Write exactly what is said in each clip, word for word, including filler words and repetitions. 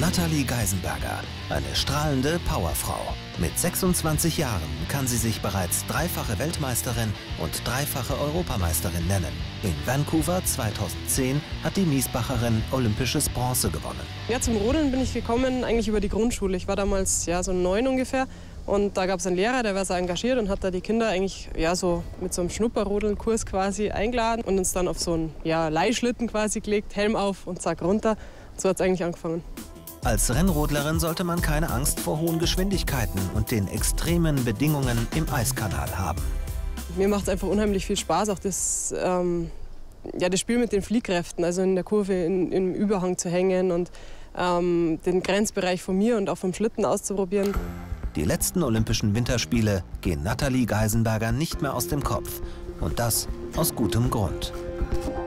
Natalie Geisenberger, eine strahlende Powerfrau. Mit sechsundzwanzig Jahren kann sie sich bereits dreifache Weltmeisterin und dreifache Europameisterin nennen. In Vancouver zweitausendzehn hat die Miesbacherin olympisches Bronze gewonnen. Ja, zum Rodeln bin ich gekommen eigentlich über die Grundschule. Ich war damals ja so neun ungefähr und da gab es einen Lehrer, der war sehr engagiert und hat da die Kinder eigentlich ja so mit so einem Schnupperrodeln-Kurs quasi eingeladen und uns dann auf so einen ja, Leihschlitten quasi gelegt, Helm auf und zack runter. So hat es eigentlich angefangen. Als Rennrodlerin sollte man keine Angst vor hohen Geschwindigkeiten und den extremen Bedingungen im Eiskanal haben. Mir macht es einfach unheimlich viel Spaß, auch das, ähm, ja, das Spiel mit den Fliehkräften, also in der Kurve in, im Überhang zu hängen und ähm, den Grenzbereich von mir und auch vom Schlitten auszuprobieren. Die letzten Olympischen Winterspiele gehen Natalie Geisenberger nicht mehr aus dem Kopf. Und das aus gutem Grund.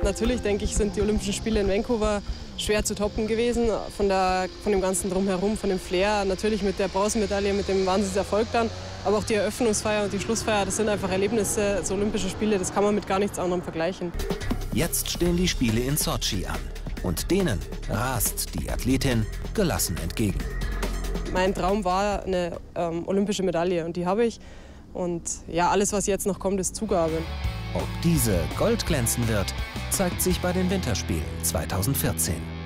Natürlich, denke ich, sind die Olympischen Spiele in Vancouver schwer zu toppen gewesen, von, der, von dem ganzen Drumherum, von dem Flair, natürlich mit der Bronzemedaille, mit dem Wahnsinnserfolg dann, aber auch die Eröffnungsfeier und die Schlussfeier, das sind einfach Erlebnisse, so Olympische Spiele, das kann man mit gar nichts anderem vergleichen. Jetzt stehen die Spiele in Sotschi an und denen rast die Athletin gelassen entgegen. Mein Traum war eine ähm, olympische Medaille und die habe ich und ja, alles, was jetzt noch kommt, ist Zugabe. Ob diese goldglänzen wird, zeigt sich bei den Winterspielen zweitausendvierzehn.